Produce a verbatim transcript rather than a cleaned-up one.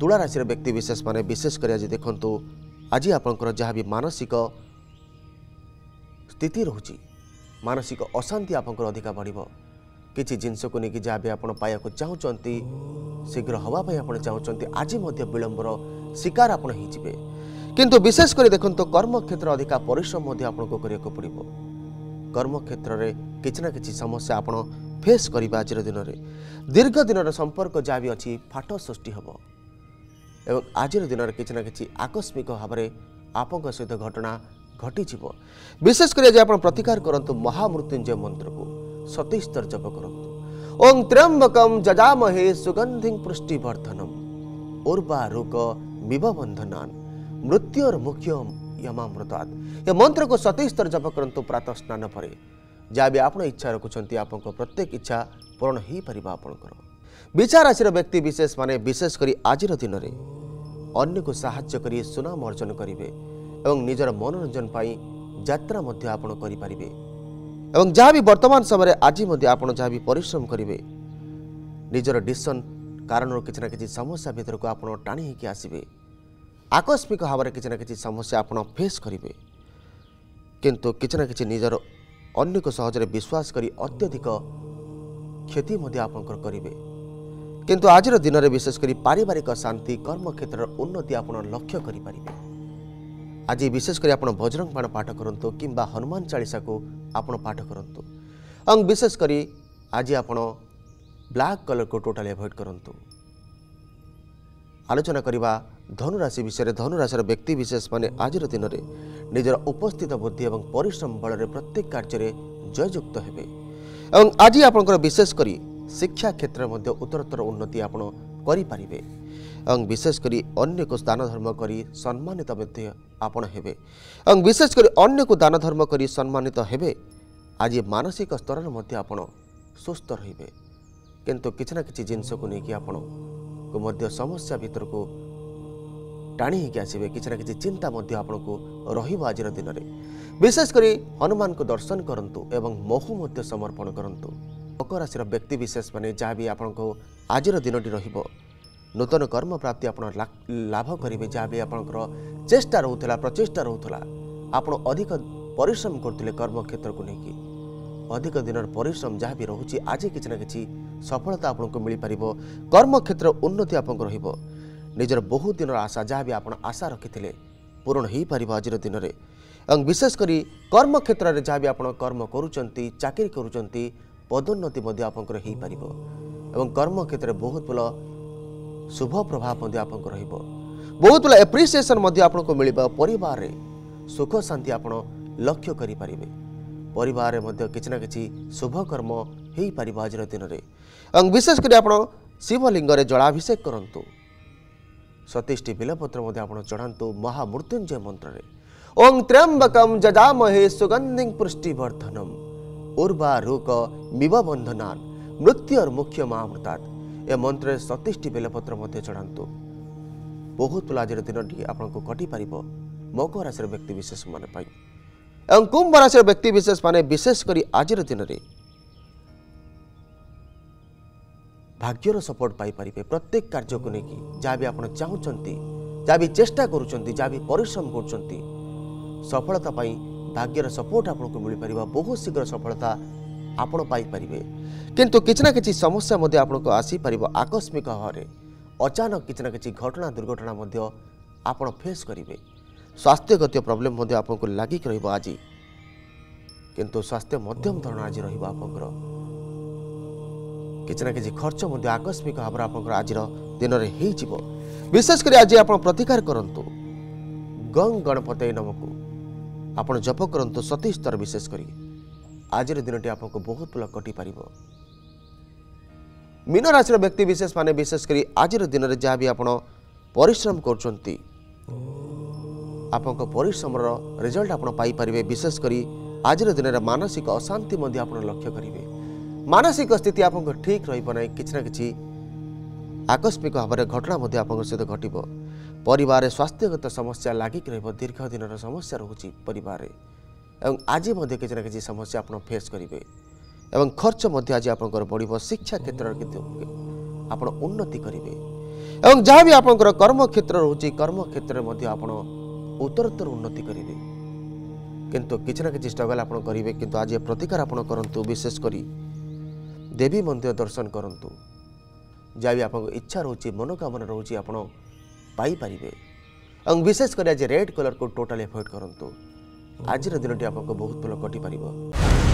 तुला राशि व्यक्ति विशेष माने विशेष कर आज देखो आज आपंकर जहाँ भी मानसिक स्थिति रोचे मानसिक अशांति आपंकर अधिका बढ़ किसी जिनस को लेकिन जहाँ भी आपड़ पाइक चाहते शीघ्र हाँपाई आप चाहते आज विलंबर शिकार आपड़ होते किंतु विशेषकर देखो तो कर्म क्षेत्र अधिका परिश्रम आपको करने पड़ो कर्म क्षेत्र में किसी ना कि समस्या आप फेस करेंगे। आज दिन में दीर्घ दिन संपर्क जहाँ भी अच्छी फाट सृष्टि हम एवं आज दिन में किसी ना कि आकस्मिक भाव में आपंक सहित घटना घटी विशेषकर आज आप प्रतिकार करतु महामृत्युंजय मंत्र को सतीश तर जप करतु ओं त्र्यंबकम जजामहे सुगंधि पुष्टिवर्धनम उर्वारुक मिवबंधनान मृत्योर मुख्यम यमामृतात् ये मंत्र को सतीश तर जप करतु प्रातः स्नान पर जहाँ भी आपड़ इच्छा रखुंट आप प्रत्येक इच्छा पूरण हो पार आपणकर विचार राशि व्यक्ति विशेष माने विशेषकर आज दिन में अन्न को साहाय्य करी सुनाम अर्जन करेंगे और निजर मनोरंजन पाई यात्रा मध्य आपण करिपारिबे एवं जहाँ भी वर्तमान समय आज आप जहाँ भी परिश्रम करेंगे निजर डिसन कारण किसी ना कि समस्या भीतर को आप टाणी होकर आसबे आकस्मिक भाव में किसी ना कि समस्या आप फेस करेंगे किंतु किसी ना कि निजर अन्य को सहजरे विश्वास करी अत्यधिक क्षति आपंकर करेंगे किंतु आज दिन में विशेषकर पारिवारिक शांति कर्म क्षेत्र उन्नति आप लक्ष्य करेंगे। आज विशेषकर आप बजरंग बाण पाठ करतु कि हनुमान चालीसा को आप पाठ करतु और विशेषकर आज आप ब्लैक कलर को टोटाली अवॉइड करतु। आलोचना करवा धनुराशि विषय धनुराशि व्यक्ति विशेष माने आज दिन में निजर उपस्थित बुद्धि और परिश्रम बल में प्रत्येक कार्य जययुक्त हेबे और आज आपंकर विशेषकर शिक्षा क्षेत्र में उत्तरोत्तर उन्नति आप करें और विशेषकर अन्य को दान धर्म करी सम्मानित आपण हेबे और विशेषकर अन्य को दान धर्म करी सम्मानित हेबे। आज मानसिक स्तर में आप सुस्थ रहिबे किंतु किसी ना कि जिनस को लेकिन आपण को समस्या भीतर को टाणी होकर आसबे किसी ना कि चिंता आपण को रहिबो। आज दिन में विशेषकर हनुमान को दर्शन करतु एवं महु मध्य समर्पण करतु। मकर राशि व्यक्ति विशेष माने जहाँ भी आपण को आज दिन रहिबो नूतन कर्म प्राप्ति आप लाभ करेंगे जहाँ भी आपंकर चेष्टा रोला प्रचेषा रोला आप अधिक परिश्रम करते कर्म क्षेत्र को लेकिन अधिक दिन परिश्रम जहाँ भी रोचे आज किसी ना कि सफलता आपको मिल पार कर्म क्षेत्र उन्नति आपको रहिबो निजर बहुत दिन आशा जहाँ भी आप आशा रखी पूरण हो पार। आज दिन में और विशेषकर कर्म क्षेत्र में जहाँ भी आप कर्म करुँच चाकरी करुँच पदोन्नति आपंकर हो पार एवं कर्म क्षेत्र में बहुत भल शुभ प्रभाव बहुत बड़ा एप्रिसिएशन आपको मिल परिवार सुख शांति आप लक्ष्य करेंगे परिवार किसी ना कि शुभकर्म हो पार। आज दिन में विशेषकर आप शिवलिंग में जलाभिषेक करतु सतीशटी बेलपत्र आप चढ़ातु महामृत्युंजय मंत्र ओं त्र्यंबकम जजामहे सुगंधि पुष्टिवर्धनम उर्वारुक मिवबंधनान मृत्योर मुख्यम यमामृतात् ए मंत्र सतीशटी बेलपत्र चढ़ातु बहुत भल। आज दिन आपको कटि पार मकर राशि व्यक्ति विशेष मानी एवं कुंभ राशि व्यक्ति विशेष माने विशेषकर आज दिन में भाग्यर सपोर्ट पाइपर प्रत्येक कार्य को लेकिन जहाँ भी आप चाहते जहाँ भी चेष्टा करश्रम कर सफलता भाग्यर सपोर्ट आपको मिल पार बहुत शीघ्र सफलता आपण पाइपे किंतु किसी ना कि समस्या आपको आसीपार आकस्मिक भाव में अचानक किसी ना कि घटना दुर्घटना आप फेस करेंगे स्वास्थ्यगत प्रॉब्लम आपको लगिक रज किंतु स्वास्थ्य मध्यम धरण आज रपर किसी ना कि खर्च आकस्मिक भाव में आप आज दिन में हो विशेषकर आज आप प्रतिकार करतु गंग गणपतय नमक आप जप करतु सतीश तर विशेषकर आज दिन आपको बहुत भल कटि पार। मीन राशि व्यक्ति विशेष माने विशेषकर आज दिन में जहाँ भी आप परिश्रम कर परिश्रम रिजल्ट आप पाइपर विशेषकर आज दिन में मानसिक अशांति आप लक्ष्य करेंगे मानसिक स्थिति आपको ठीक रही किसी ना कि आकस्मिक भाव में घटना आप सहित घटो परिवार स्वास्थ्यगत समस्या लगिक दीर्घ दिन समस्या रोचे परिवार एवं आज किसी ना कि समस्या आप फेस करेंगे एवं खर्च आज आप बढ़ शिक्षा क्षेत्र में आप उन्नति करेंगे और जहाँ भी आपंकर कर्म क्षेत्र रोचे कर्म क्षेत्र में उत्तरोत्तर उन्नति करेंगे किंतु किसी ना किसी स्ट्रगल आप करेंगे किंतु आज ये प्रतिकार आप करूँ विशेषकर देवी मंदिर दर्शन करूँ जहाँ भी आप इच्छा रोचे मनोकामना रोचे आप पाइपर और विशेषकर आज रेड कलर को टोटाली एवॉइड करूँ। आज दिन टी आपको बहुत भल कटिपर।